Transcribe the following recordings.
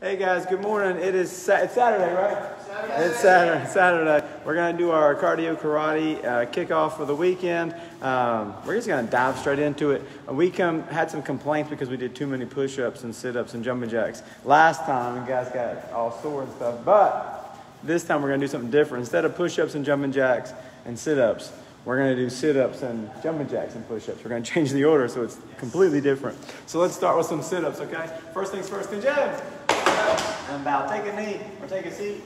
Hey guys, good morning. It's Saturday, right? Saturday. It's Saturday. Saturday. We're going to do our cardio karate kickoff for the weekend. We're just going to dive straight into it. We had some complaints because we did too many push-ups and sit-ups and jumping jacks last time. You guys got all sore and stuff, but this time we're going to do something different. Instead of push-ups and jumping jacks and sit-ups, we're going to do sit-ups and jumping jacks and push-ups. We're going to change the order so it's completely different. So let's start with some sit-ups, okay? First things first, good job. And bow. Take a knee or take a seat.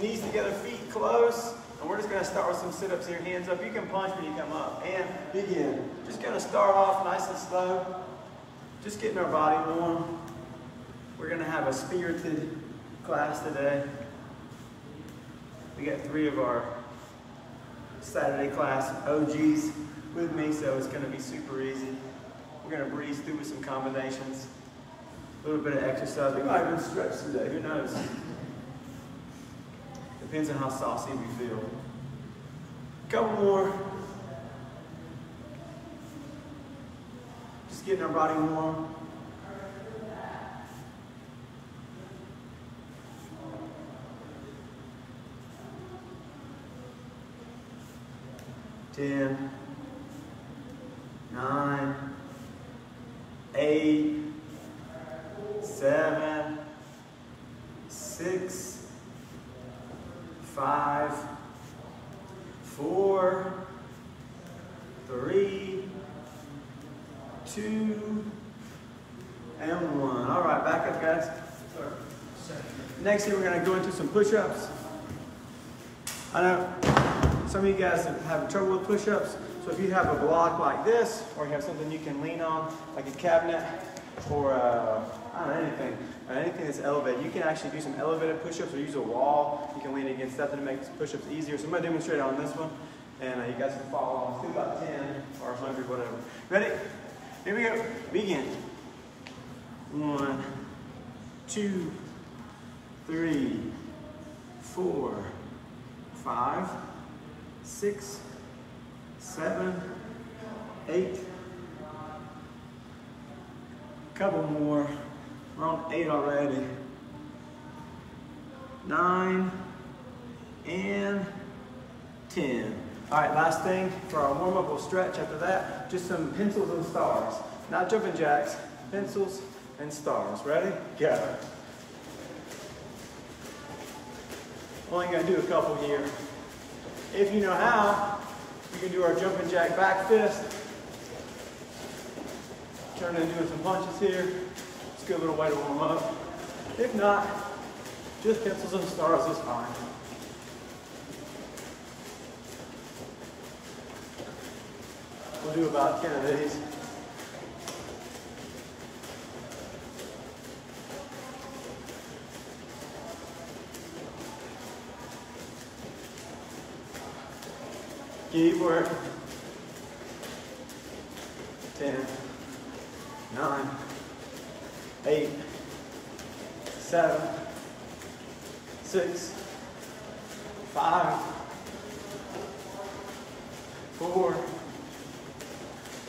Knees together, feet close. And we're just going to start with some sit-ups here. Hands up. You can punch when you come up. And begin. Just going to start off nice and slow. Just getting our body warm. We're going to have a spirited class today. We got three of our Saturday class OGs with me, so it's going to be super easy. We're going to breeze through with some combinations. A little bit of exercise. We might even stretch today, who knows? Depends on how saucy we feel. Couple more. Just getting our body warm. Ten. 9. 8. 7. 6. 5. 4. 3. 2. And 1. All right, back up, guys. Next here, we're going to go into some push-ups. I know some of you guys have trouble with push-ups, so if you have a block like this, or you have something you can lean on, like a cabinet, or I don't know, anything that's elevated. You can actually do some elevated push-ups or use a wall. You can lean against something to make push-ups easier. So I'm going to demonstrate on this one, and you guys can follow along. Do about 10 or 100, whatever. Ready? Here we go. Begin. 1, 2, 3, 4, 5, 6, 7, 8. Couple more. We're on 8 already. 9 and 10. All right, last thing for our warm-up, we'll stretch after that. Just some pencils and stars. Not jumping jacks, pencils and stars. Ready? Go. Only gonna do a couple here. If you know how, you can do our jumping jack back fist. Turn into doing some punches here. It's a good little way to warm up. If not, just pencils and stars is fine. We'll do about 10 of these. Keep working. 10. 9. 8. 7. 6. 5. 4.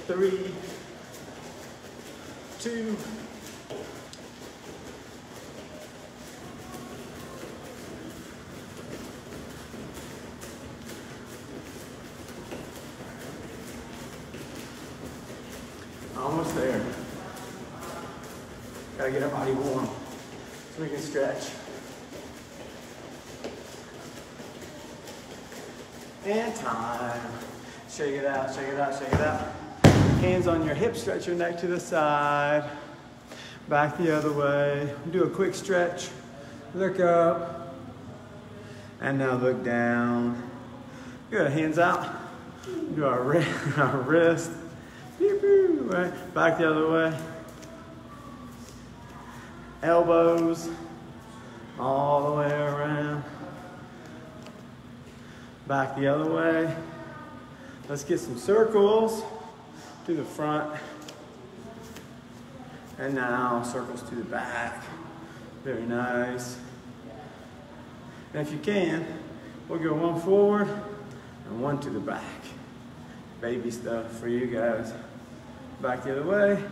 3. 2. Almost there. Gotta get our body warm so we can stretch. And time. Shake it out, shake it out, shake it out. Hands on your hips, stretch your neck to the side. Back the other way. Do a quick stretch. Look up. And now look down. Good, hands out. Do our wrist. Back the other way. Elbows all the way around. Back the other way. Let's get some circles to the front. And now circles to the back. Very nice. And if you can, we'll go one forward and one to the back. Baby stuff for you guys. Back the other way.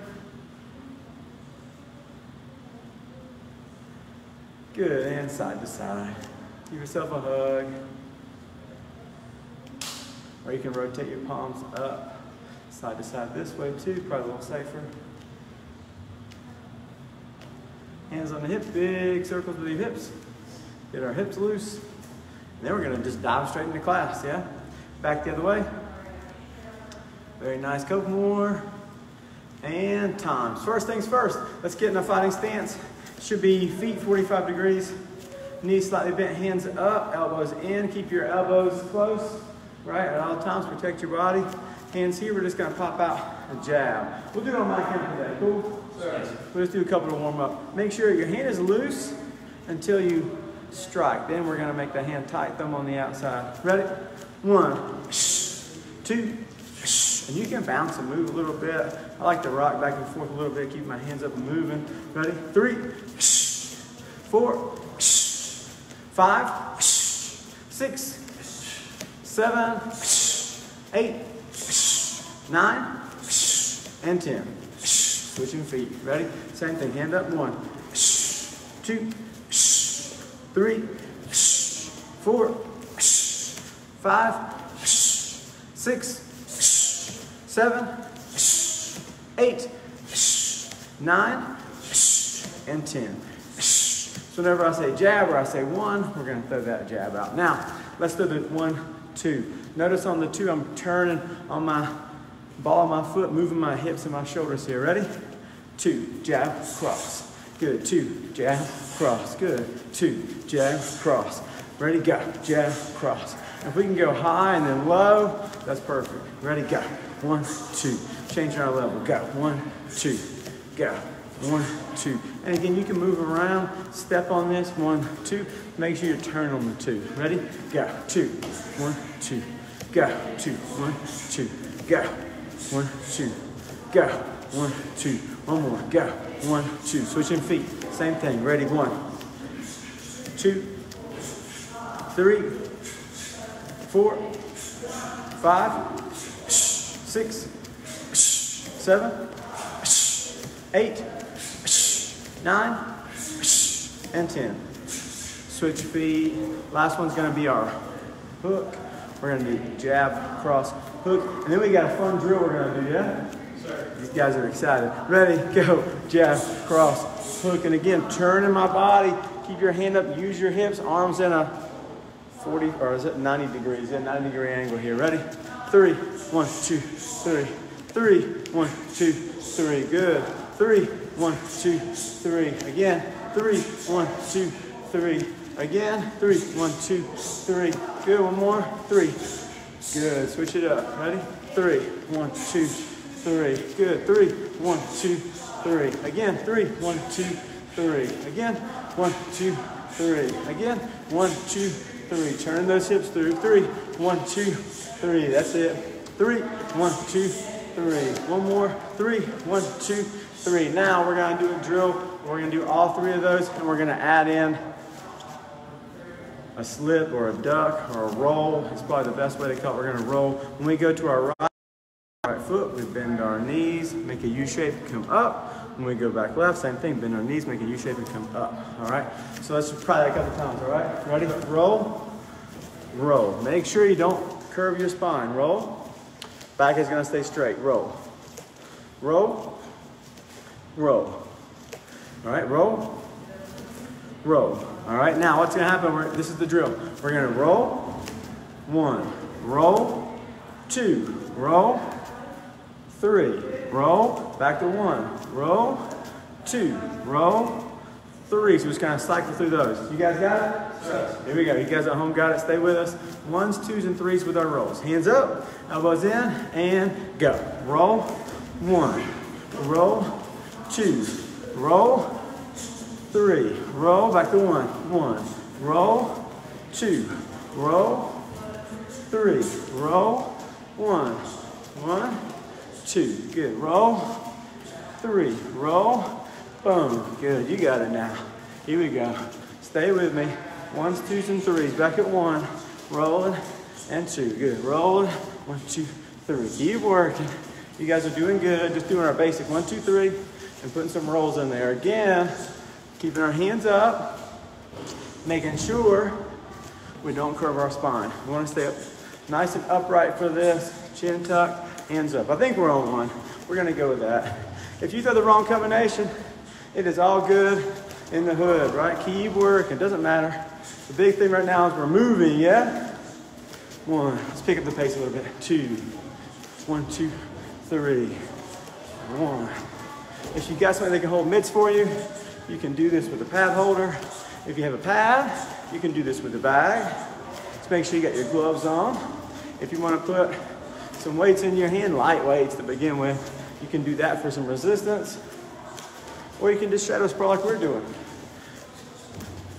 Good, and side to side. Give yourself a hug. Or you can rotate your palms up, side to side this way too, probably a little safer. Hands on the hip, big circles with your hips. Get our hips loose. And then we're gonna just dive straight into class, yeah? Back the other way. Very nice, Copemore. And times. First things first, let's get in a fighting stance. Should be feet 45 degrees, knees slightly bent, hands up, elbows in. Keep your elbows close, right, at all times. Protect your body. Hands here, we're just gonna pop out a jab. We'll do it on my camera today, cool? Sure. We'll just do a couple to warm up. Make sure your hand is loose until you strike. Then we're gonna make the hand tight, thumb on the outside. Ready? 1, 2, and you can bounce and move a little bit. I like to rock back and forth a little bit, keep my hands up and moving. Ready? 3, 4, 5, 6, 7, 8, 9, and 10. Switching feet. Ready? Same thing. Hand up. 1, 2, 3, 4, 5, 6, 7, 8, 9, and 10. So whenever I say jab or I say 1, we're gonna throw that jab out. Now, let's do the 1, 2. Notice on the 2, I'm turning on my ball of my foot, moving my hips and my shoulders here. Ready? 2, jab, cross. Good, 2, jab, cross. Good, 2, jab, cross. Ready, go, jab, cross. If we can go high and then low, that's perfect. Ready, go. 1, 2. Changing our level. Go. 1, 2. Go. 1, 2. And again, you can move around. Step on this. 1, 2. Make sure you turn on the 2. Ready? Go. 2, 1, 2. Go. 2, 1, 2. Go. 1, 2. Go. 1, 2. One more. Go. 1, 2. Switching feet. Same thing. Ready? 1, 2, 3, 4, 5, 6, 7, 8, 9, and 10. Switch feet. Last one's gonna be our hook. We're gonna do jab, cross, hook. And then we got a fun drill we're gonna do, yeah? Sure. These guys are excited. Ready, go, jab, cross, hook. And again, turn in my body. Keep your hand up, use your hips, arms in a 90 degrees, yeah, 90 degree angle here. Ready? 3, 1, 2, 3. 3, 1, 2, 3. Good. 3, 1, 2, 3. Again. 3, 1, 2, 3. Again. 3, 1, 2, 3. Good. One more. 3. Good. Switch it up. Ready? 3, 1, 2, 3. Good. 3, 1, 2, 3. Again. 3, 1, 2, 3. Again. 1, 2, 3. Again. 1, 2, 3. Turn those hips through. 3, 1, 2, 3. That's it. 3, 1, 2, 3. One more. 3, 1, 2, 3. Now we're gonna do a drill. We're gonna do all 3 of those, and we're gonna add in a slip or a duck or a roll. It's probably the best way to call it. We're gonna roll. When we go to our right foot, we bend our knees, make a U shape, come up. When we go back left, same thing, bend our knees, make a U shape and come up, all right? So let's try that a couple times, all right? Ready? Roll, roll. Make sure you don't curve your spine. Roll, back is gonna stay straight. Roll, roll, roll. All right, roll, roll. All right, now what's gonna happen, this is the drill. We're gonna roll, 1, roll, 2, roll, 3, roll, back to 1. Roll, 2, roll, 3. So we just kind of cycle through those. You guys got it? Yes. Here we go. You guys at home got it? Stay with us. 1s, 2s, and 3s with our rolls. Hands up, elbows in, and go. Roll, 1, roll, 2, roll, 3, roll, back to 1, 1, roll, 2, roll, 3, roll, 1, 1, 2, good, roll, 3, roll, boom, good, you got it now. Here we go, stay with me. 1s, 2s, and 3s, back at 1, rolling, and 2, good, rolling, 1, 2, 3, keep working. You guys are doing good, just doing our basic 1, 2, 3, and putting some rolls in there. Again, keeping our hands up, making sure we don't curve our spine. We want to stay up nice and upright for this. Chin tuck, hands up. I think we're on one. We're going to go with that. If you throw the wrong combination, it is all good in the hood, right? Keep working. It doesn't matter. The big thing right now is we're moving, yeah? One. Let's pick up the pace a little bit. Two. One, two, three. One. If you got something that can hold mitts for you, you can do this with a pad holder. If you have a pad, you can do this with a bag. Just make sure you got your gloves on. If you want to put some weights in your hand, light weights to begin with, you can do that for some resistance. Or you can just shadow sprawl like we're doing.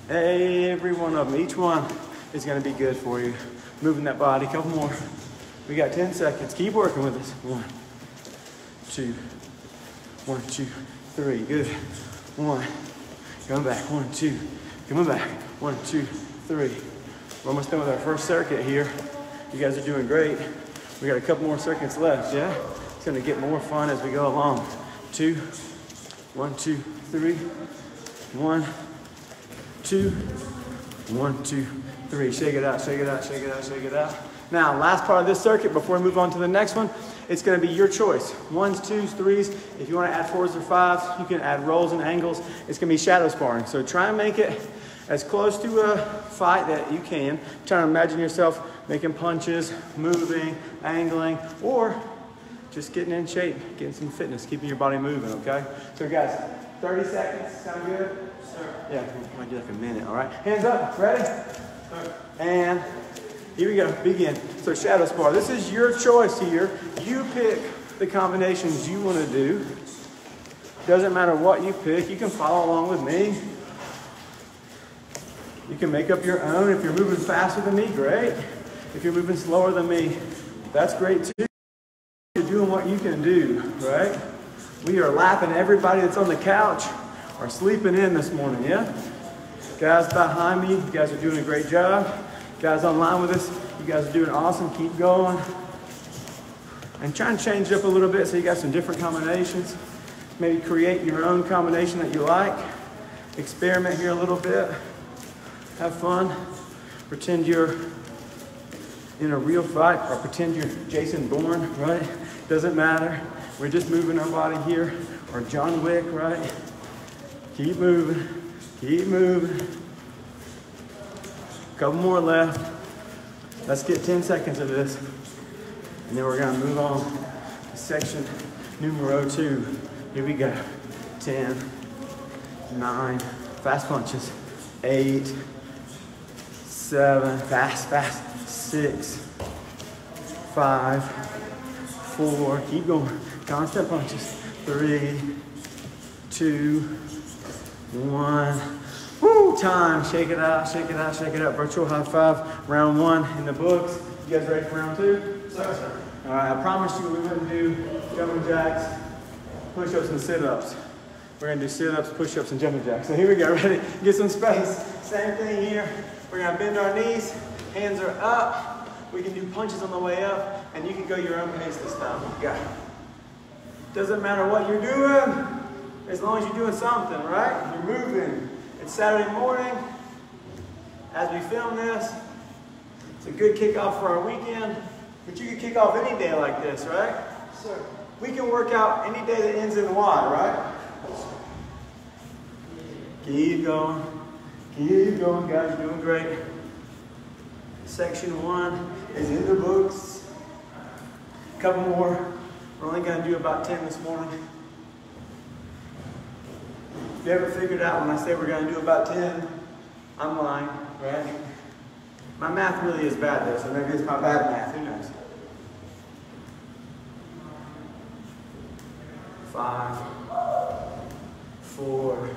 Every one of them, each one is going to be good for you. Moving that body, a couple more. We got 10 seconds. Keep working with us. One, two, one, two, three. Good. One. Coming back. One, two. Coming back. One, two, three. We're almost done with our first circuit here. You guys are doing great. We got a couple more circuits left, yeah? It's going to get more fun as we go along. Two. One, two, three. One, two. One, two, three. Shake it out, shake it out, shake it out, shake it out. Now, last part of this circuit before we move on to the next one, it's going to be your choice. Ones, twos, threes. If you want to add fours or fives, you can add rolls and angles. It's going to be shadow sparring. So try and make it as close to a fight that you can. Try to imagine yourself making punches, moving, angling, or just getting in shape, getting some fitness, keeping your body moving, okay? So guys, 30 seconds, sound good? Sir. Yeah, I might do like a minute, all right? Hands up, ready? Sir. And here we go, begin. So shadow spar, this is your choice here. You pick the combinations you want to do. Doesn't matter what you pick, you can follow along with me. You can make up your own. If you're moving faster than me, great. If you're moving slower than me, that's great too. You're doing what you can do, right? We are lapping everybody that's on the couch or sleeping in this morning, yeah? Guys behind me, you guys are doing a great job. Guys online with us, you guys are doing awesome. Keep going. And try and change it up a little bit so you got some different combinations. Maybe create your own combination that you like. Experiment here a little bit. Have fun. Pretend you're in a real fight or pretend you're Jason Bourne, right? Doesn't matter. We're just moving our body here. Or John Wick, right? Keep moving. Keep moving. Couple more left. Let's get 10 seconds of this. And then we're going to move on to section numero 2. Here we go. 10, 9, fast punches. 8, 7, fast, fast. 6, 5, 4, keep going, constant punches, 3, 2, 1, woo, time, shake it out, shake it out, shake it out, virtual high five, round one in the books. You guys ready for round two? Sir, sir. All right, I promised you we wouldn't do jumping jacks, push-ups and sit-ups. We're gonna do sit-ups, push-ups and jumping jacks. So here we go, ready, get some space. Same thing here, we're gonna bend our knees. Hands are up. We can do punches on the way up, and you can go your own pace this time. Got it. Doesn't matter what you're doing, as long as you're doing something, right? You're moving. It's Saturday morning. As we film this, it's a good kickoff for our weekend, but you can kick off any day like this, right? Sir. We can work out any day that ends in Y, right? Keep going. Keep going, guys. You're doing great. Section 1 is in the books. A couple more. We're only going to do about 10 this morning. If you haven't figured out when I say we're going to do about 10, I'm lying, right? My math really is bad though, so maybe it's my bad math. Who knows? 5, 4,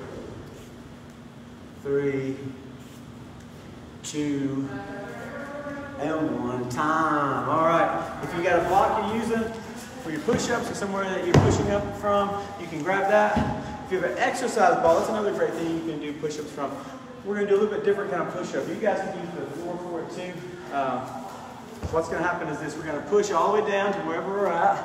3, 2. And one time. All right. If you got a block you're using for your push-ups or somewhere that you're pushing up from, you can grab that. If you have an exercise ball, that's another great thing you can do push-ups from. We're going to do a little bit different kind of push-up. You guys can use the 4-4-2. What's going to happen is this. We're going to push all the way down to wherever we're at.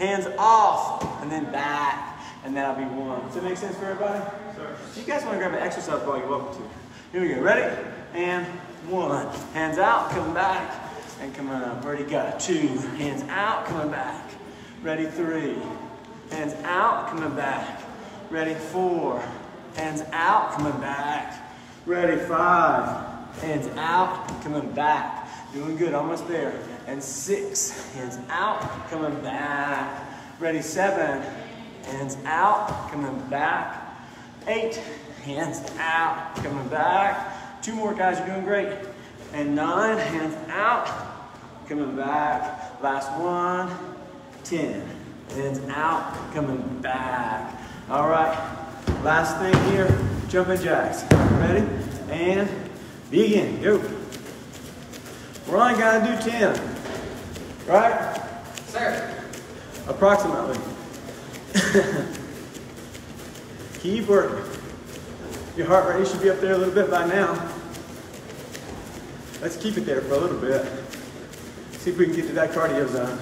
Hands off. And then back. And that'll be one. Does that make sense for everybody? Sure. If you guys want to grab an exercise ball, you're welcome to. Here we go, ready? And one, hands out, coming back, and coming up. Already got two, hands out, coming back. Ready, three, hands out, coming back. Ready, four, hands out, coming back. Ready, five, hands out, coming back. Doing good, almost there. And six, hands out, coming back. Ready, seven, hands out, coming back. Eight, hands out, coming back. Two more, guys, you're doing great. And nine, hands out, coming back. Last one, 10, hands out, coming back. All right, last thing here, jumping jacks. Ready? And begin, go. We're only gonna do 10, right? Sir. Approximately. Keep working. Your heart rate should be up there a little bit by now. Let's keep it there for a little bit. See if we can get to that cardio zone.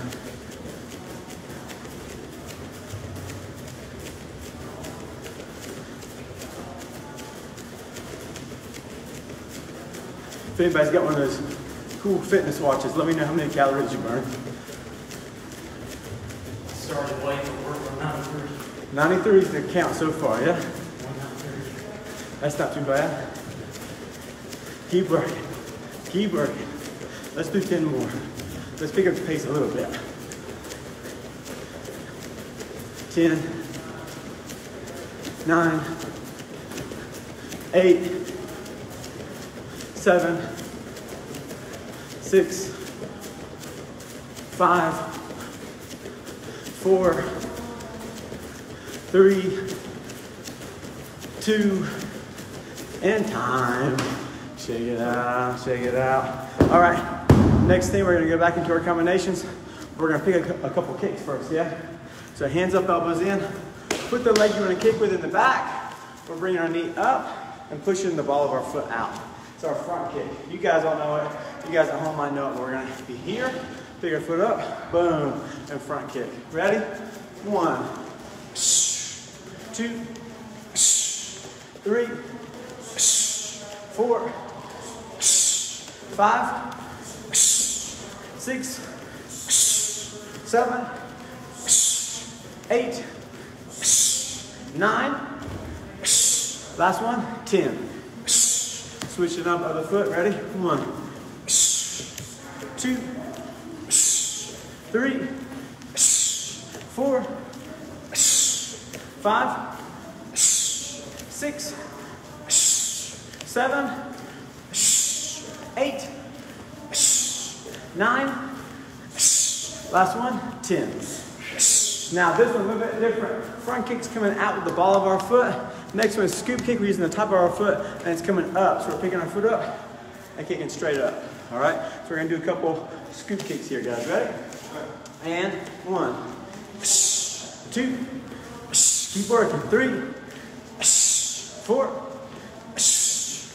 If anybody's got one of those cool fitness watches, let me know how many calories you burn. Started weight to work on 93. 93 is the count so far, yeah? 193. That's not too bad. Keep working. Keep working. Let's do 10 more. Let's pick up the pace a little bit. 10, 9, 8, 7, 6, 5, 4, 3, 2, and time. Shake it out, shake it out. All right, next thing, we're gonna go back into our combinations. We're gonna pick a couple kicks first, yeah? So hands up, elbows in. Put the leg you wanna kick with in the back. We're bringing our knee up and pushing the ball of our foot out. It's our front kick. You guys all know it. You guys at home might know it, but we're gonna be here. Pick our foot up, boom, and front kick. Ready? One, two, three, four, five, six, seven, eight, nine. Last one, 10. Switch it up, other foot, ready? One, two, three, four, five, six, seven, eight, nine, last one, 10. Now this one's a little bit different. Front kick's coming out with the ball of our foot. Next one is scoop kick. We're using the top of our foot and it's coming up. So we're picking our foot up and kicking straight up. All right, so we're gonna do a couple scoop kicks here, guys. Ready? And one, two, keep working. Three, four,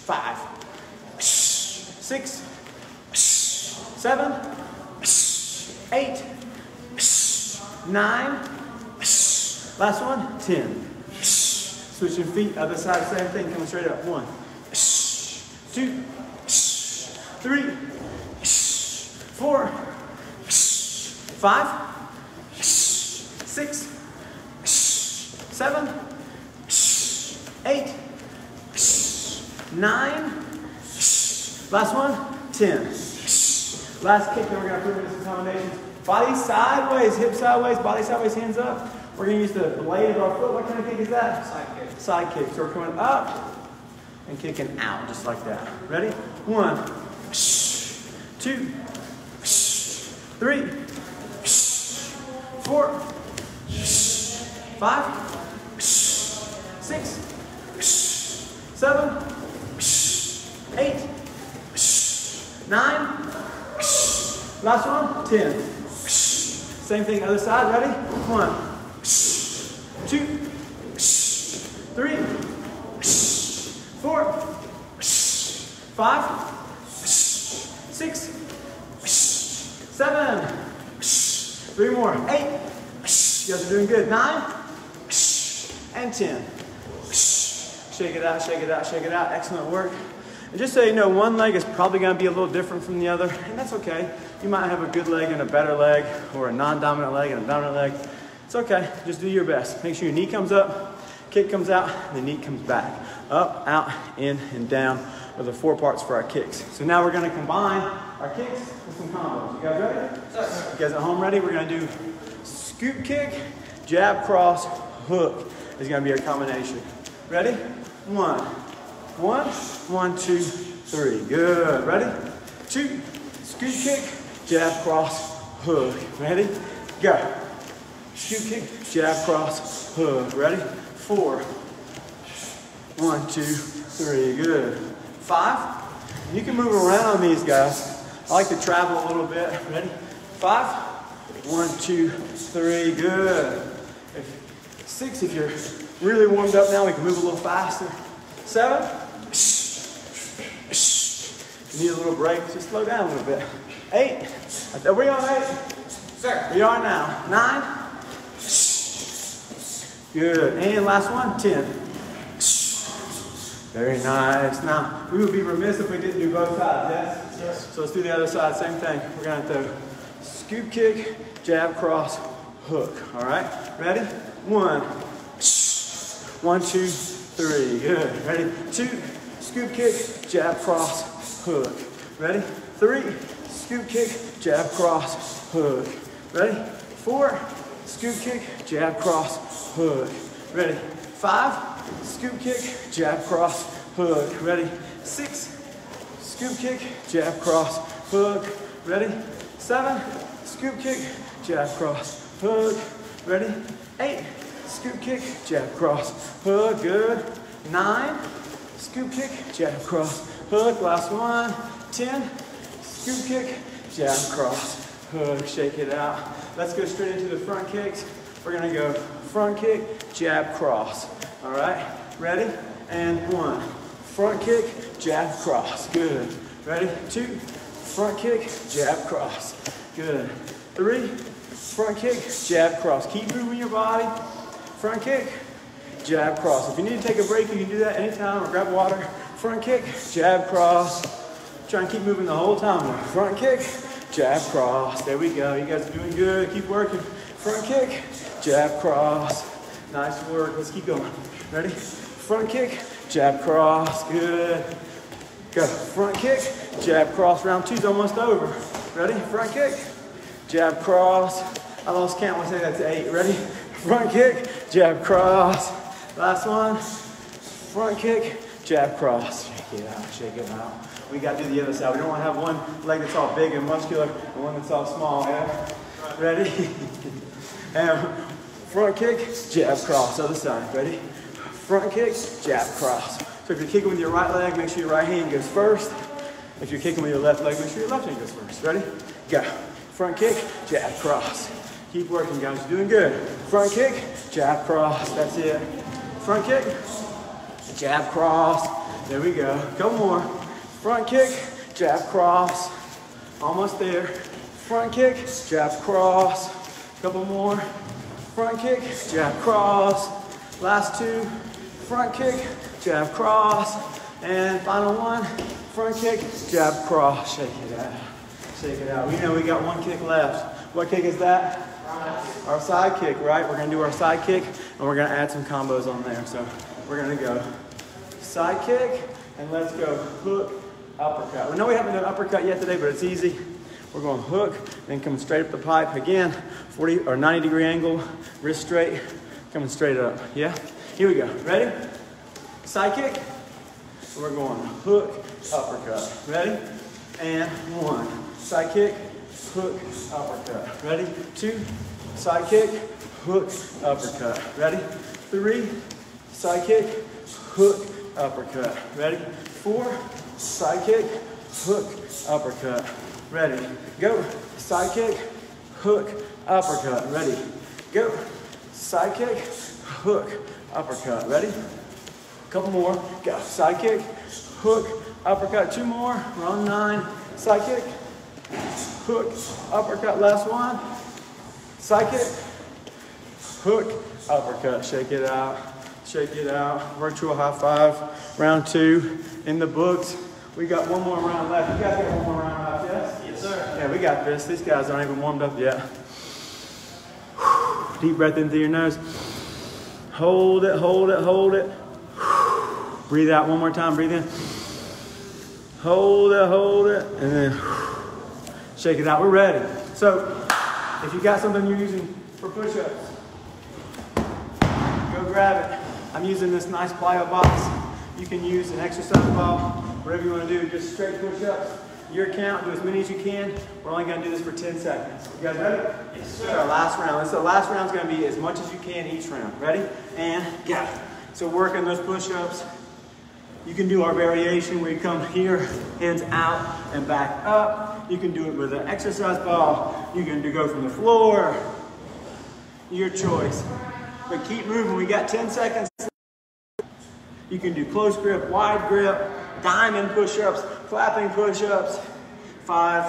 five, six, seven, eight, nine, last one, 10. Switching feet, other side, same thing, coming straight up. One, two, three, four, five, six, seven, eight, nine, last one, 10. Last kick, and we're gonna put it in some combinations. Body sideways, hip sideways, body sideways, hands up. We're gonna use the blade of our foot. What kind of kick is that? Side kick. Side kick, so we're coming up and kicking out, just like that. Ready? One, two, three, four, five, six, seven, eight, nine, last one, 10. Same thing, other side, ready? One, two, three, four, five, six, seven, three more, eight, you guys are doing good, nine, and 10. Shake it out, shake it out, shake it out, excellent work. And just so you know, one leg is probably going to be a little different from the other, and that's okay. You might have a good leg and a better leg, or a non-dominant leg and a dominant leg. It's okay. Just do your best. Make sure your knee comes up, kick comes out, and the knee comes back. Up, out, in, and down are the four parts for our kicks. So now we're going to combine our kicks with some combos. You guys ready? You guys at home ready? We're going to do scoop kick, jab, cross, hook. It's going to be our combination. Ready? One, two, three. Good. Ready? Two, scoop kick, jab, cross, hook. Ready? Go. Shoot kick, jab, cross, hook. Ready? Four. One, two, three. Good. Five. You can move around on these guys. I like to travel a little bit. Ready? Five. One, two, three. Good. Six. If you're really warmed up now, we can move a little faster. Seven. If you need a little break, just slow down a little bit. Eight. Are we on eight? Sir. We are now. Nine. Good. And last one, 10. Very nice. Now, we would be remiss if we didn't do both sides, yes? Yes. So let's do the other side, same thing. We're going to throw scoop kick, jab, cross, hook. All right? Ready? One. One, two, three. Good. Ready? Two. Scoop kick, jab, cross, hook. Ready? Three. Scoop kick, jab, cross, hook. Ready? Four. Scoop kick, jab, cross, hook. Ready? Five. Scoop kick, jab, cross, hook. Ready? Six. Scoop kick, jab, cross, hook. Ready? Seven. Scoop kick, jab, cross, hook. Ready? Eight. Scoop kick, jab, cross, hook. Good. Nine. Scoop kick, jab, cross, hook. Last one. 10. Scoop kick, jab, cross, hook. Shake it out. Let's go straight into the front kicks. We're going to go front kick, jab, cross. All right? Ready? And one. Front kick, jab, cross. Good. Ready? Two. Front kick, jab, cross. Good. Three. Front kick, jab, cross. Keep moving your body. Front kick, jab, cross. If you need to take a break, you can do that anytime or grab water. Front kick, jab, cross. Try and keep moving the whole time. Front kick, jab, cross. There we go. You guys are doing good. Keep working. Front kick, jab, cross. Nice work. Let's keep going. Ready? Front kick, jab, cross. Good. Go. Front kick, jab, cross. Round two's almost over. Ready? Front kick, jab, cross. I lost count. We'll say that's eight. Ready? Front kick, jab, cross. Last one. Front kick, jab, cross. Shake it out. Shake it out. We got to do the other side. We don't want to have one leg that's all big and muscular and one that's all small. Yeah? Ready? And front kick, jab, cross. Other side. Ready? Front kick, jab, cross. So if you're kicking with your right leg, make sure your right hand goes first. If you're kicking with your left leg, make sure your left hand goes first. Ready? Go. Front kick, jab, cross. Keep working, guys. You're doing good. Front kick, jab, cross. That's it. Front kick, jab, cross. There we go. Go more. Front kick, jab, cross. Almost there. Front kick, jab, cross. Couple more. Front kick, jab, cross. Last two. Front kick, jab, cross. And final one. Front kick, jab, cross. Shake it out. Shake it out. We know we got one kick left. What kick is that? Our side kick, right? We're going to do our side kick, and we're going to add some combos on there. So we're going to go side kick, and let's go hook. Uppercut. We know we haven't done uppercut yet today, but it's easy. We're going to hook, then coming straight up the pipe again, 40 or 90 degree angle, wrist straight, coming straight up. Yeah? Here we go. Ready? Side kick. We're going hook, uppercut. Ready? And one. Side kick, hook, uppercut. Ready? Two. Side kick, hook, uppercut. Ready? Three. Side kick, hook, uppercut. Ready? Four. Side kick, hook, uppercut. Ready, go. Side kick, hook, uppercut. Ready, go. Side kick, hook, uppercut. Ready? Couple more. Go. Side kick, hook, uppercut. Two more. We're on nine. Side kick, hook, uppercut. Last one. Side kick, hook, uppercut. Shake it out. Shake it out. Virtual high five. Round two in the books. We got one more round left. You guys got one more round left, yes? Yes, sir. Yeah, we got this. These guys aren't even warmed up yet. Deep breath in through your nose. Hold it, hold it, hold it. Breathe out one more time. Breathe in. Hold it, hold it. And then shake it out. We're ready. So if you got something you're using for push-ups, go grab it. I'm using this nice plyo box. You can use an exercise ball. Whatever you want to do, just straight push-ups. Your count, do as many as you can. We're only going to do this for 10 seconds. You guys ready? Yes, sir. That's our last round. So the last round's going to be as much as you can each round. Ready? And go. So work on those push-ups. You can do our variation where you come here, hands out and back up. You can do it with an exercise ball. You can go from the floor. Your choice. But keep moving. We got 10 seconds left. You can do close grip, wide grip, diamond push-ups, clapping push-ups. 5,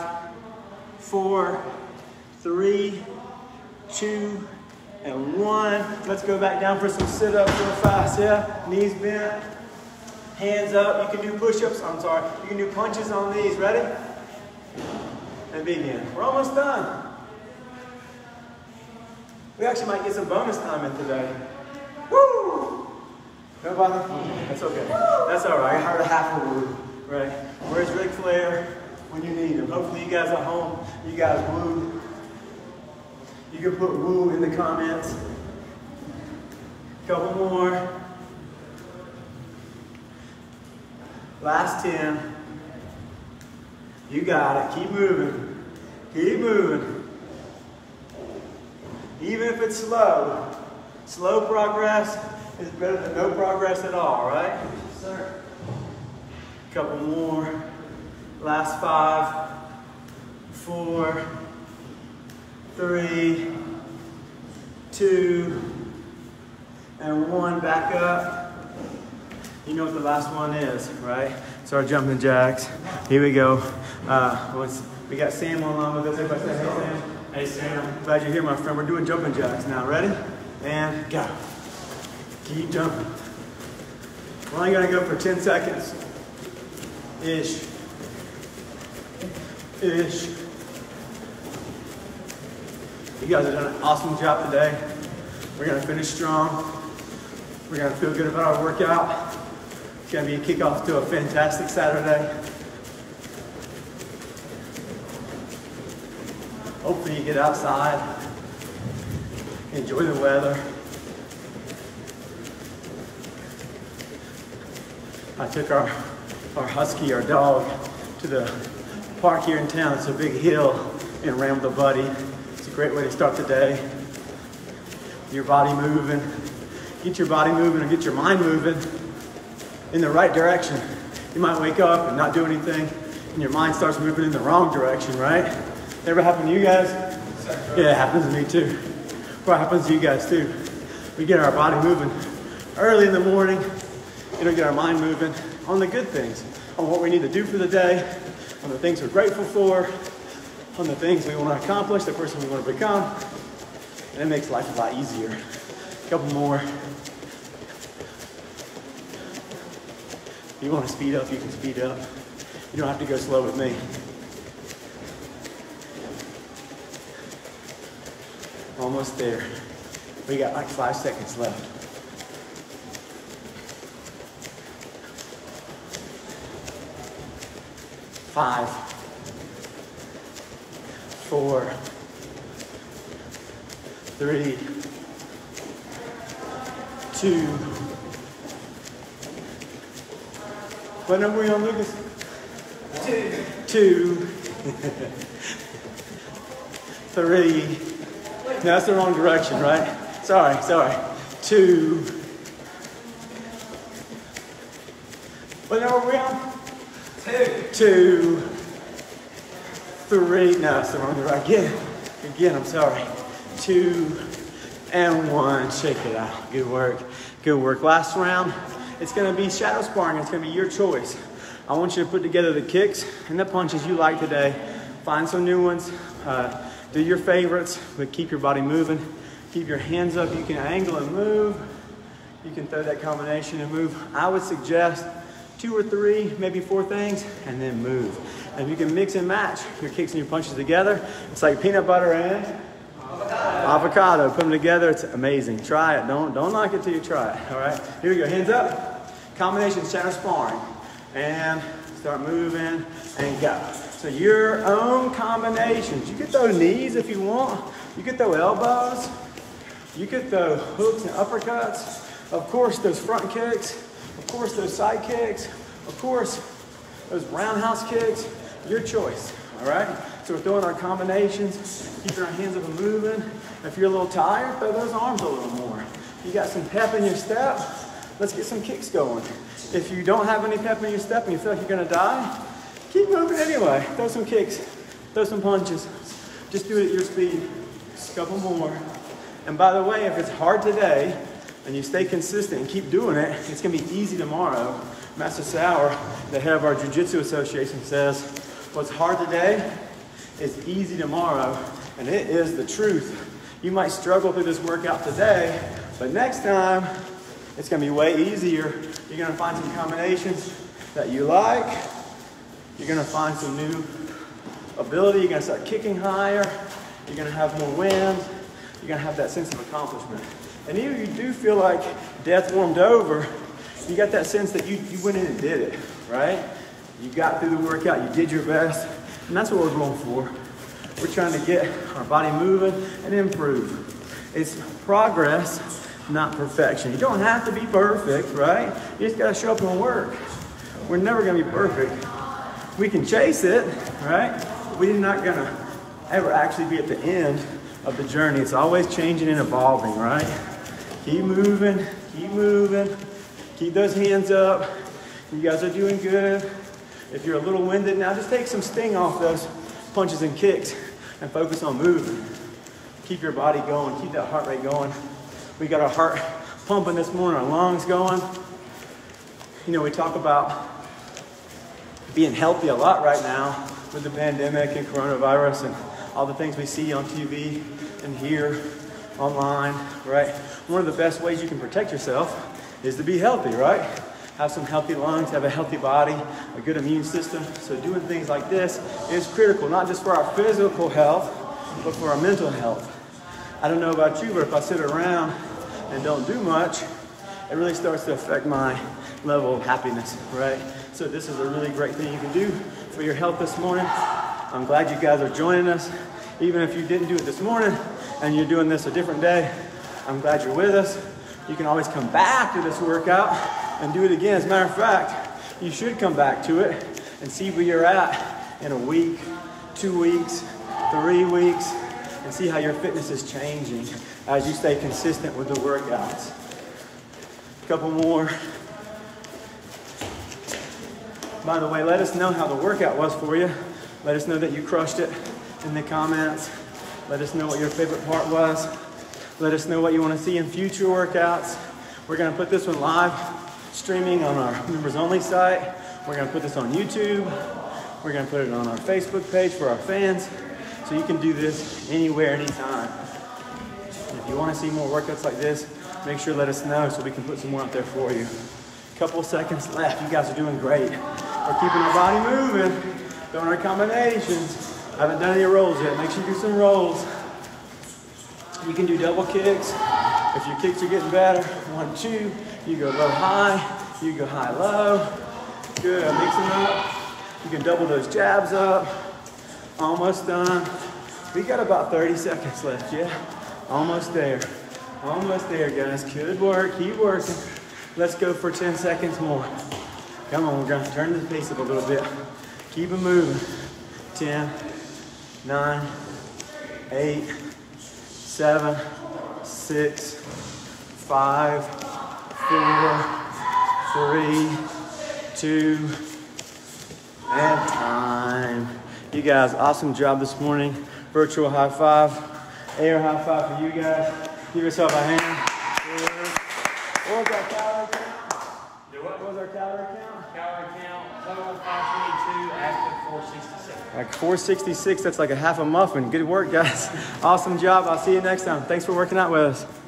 4, 3, 2, and 1. Let's go back down for some sit-ups real fast, yeah? Knees bent, hands up. You can do push-ups, I'm sorry. You can do punches on these, ready? And begin. We're almost done. We actually might get some bonus time in today. Woo! Nobody? That's okay. That's all right. I heard a half a woo. Right? Where's Ric Flair when you need him? Hopefully you guys at home, you guys woo. You can put woo in the comments. Couple more. Last 10. You got it. Keep moving. Keep moving. Even if it's slow, slow progress is better than no progress at all, right? Yes, sir. Couple more. Last 5, 4, 3, 2, and 1. Back up. You know what the last one is, right? It's our jumping jacks. Here we go. We got Sam online with us. Everybody say, hey, Sam. Hey Sam, glad you're here, my friend. We're doing jumping jacks now. Ready? And go. Keep jumping. We're only gonna go for 10 seconds. Ish. Ish. You guys are doing an awesome job today. We're gonna finish strong. We're gonna feel good about our workout. It's gonna be a kickoff to a fantastic Saturday. Hopefully you get outside, enjoy the weather. I took our husky, our dog, to the park here in town. It's a big hill and ran with a buddy. It's a great way to start the day. Your body moving. Get your body moving and get your mind moving in the right direction. You might wake up and not do anything and your mind starts moving in the wrong direction, right? Ever happen to you guys? Yeah, it happens to me too. Well, it happens to you guys too. We get our body moving early in the morning. It'll get our mind moving on the good things, on what we need to do for the day, on the things we're grateful for, on the things we want to accomplish, the person we want to become. And it makes life a lot easier. A couple more. If you want to speed up, you can speed up. You don't have to go slow with me. Almost there. We got like 5 seconds left. Five, four, three, two. What number are we on, Lucas? 2. 2. 3. No, that's the wrong direction, right? Sorry. 2. What number are we on? 2. 3. No, that's the wrong direction. Again, I'm sorry. 2 and 1. Shake it out. Good work. Good work. Last round, it's going to be shadow sparring. It's going to be your choice. I want you to put together the kicks and the punches you like today. Find some new ones. Do your favorites, but keep your body moving. Keep your hands up. You can angle and move. You can throw that combination and move. I would suggest two or three, maybe four things, and then move. And if you can mix and match your kicks and your punches together, it's like peanut butter and avocado. Put them together, it's amazing. Try it. Don't knock it till you try it. All right, here we go. Hands up. Combination center sparring, and start moving and go. So your own combinations. You could throw knees if you want. You could throw elbows. You could throw hooks and uppercuts. Of course, those front kicks. Of course, those side kicks. Of course, those roundhouse kicks. Your choice, all right? So we're throwing our combinations, keeping our hands up and moving. If you're a little tired, throw those arms a little more. You got some pep in your step, let's get some kicks going. If you don't have any pep in your step and you feel like you're gonna die, keep moving anyway. Throw some kicks, throw some punches. Just do it at your speed, a couple more. And by the way, if it's hard today, and you stay consistent and keep doing it, it's gonna be easy tomorrow. Master Sauer, the head of our Jiu-Jitsu Association, says, what's hard today is easy tomorrow, and it is the truth. You might struggle through this workout today, but next time, it's gonna be way easier. You're gonna find some combinations that you like, you're gonna find some new ability, you're gonna start kicking higher, you're gonna have more wind, you're gonna have that sense of accomplishment. And even if you do feel like death warmed over, you got that sense that you went in and did it, right? You got through the workout, you did your best, and that's what we're going for. We're trying to get our body moving and improve. It's progress, not perfection. You don't have to be perfect, right? You just gotta show up and work. We're never gonna be perfect. We can chase it, right? We're not gonna ever actually be at the end of the journey. It's always changing and evolving, right? Keep moving, keep moving. Keep those hands up. You guys are doing good. If you're a little winded now, just take some sting off those punches and kicks and focus on moving. Keep your body going, keep that heart rate going. We got our heart pumping this morning, our lungs going. You know, we talk about being healthy a lot right now with the pandemic and coronavirus and all the things we see on TV and here, online, right? One of the best ways you can protect yourself is to be healthy, right? Have some healthy lungs, have a healthy body, a good immune system. So doing things like this is critical, not just for our physical health, but for our mental health. I don't know about you, but if I sit around and don't do much, it really starts to affect my level of happiness, right? So this is a really great thing you can do for your health this morning. I'm glad you guys are joining us. Even if you didn't do it this morning and you're doing this a different day, I'm glad you're with us. You can always come back to this workout and do it again. As a matter of fact, you should come back to it and see where you're at in a week, 2 weeks, 3 weeks, and see how your fitness is changing as you stay consistent with the workouts. A couple more. By the way, let us know how the workout was for you. Let us know that you crushed it in the comments. Let us know what your favorite part was. Let us know what you want to see in future workouts. We're going to put this one live streaming on our members only site. We're going to put this on YouTube. We're going to put it on our Facebook page for our fans. So you can do this anywhere, anytime. If you want to see more workouts like this, make sure to let us know so we can put some more out there for you. A couple seconds left. You guys are doing great. We're keeping our body moving, doing our combinations. I haven't done any rolls yet. Make sure you do some rolls. You can do double kicks. If your kicks are getting better, 1, 2, you go low, high, you go high, low. Good, mix them up. You can double those jabs up. Almost done. We got about 30 seconds left, yeah? Almost there, guys. Good work, keep working. Let's go for 10 seconds more. Come on, we're gonna turn the pace up a little bit. Keep it moving. 10, 9, 8, 7, 6, 5, 4, 3, 2, and time. You guys, awesome job this morning. Virtual high five, air high five for you guys. Give yourself a hand. Good. What was our calorie count? What was our calorie count? Calorie count, total 522, active 467. Like 466, that's like a half a muffin. Good work, guys. Awesome job. I'll see you next time. Thanks for working out with us.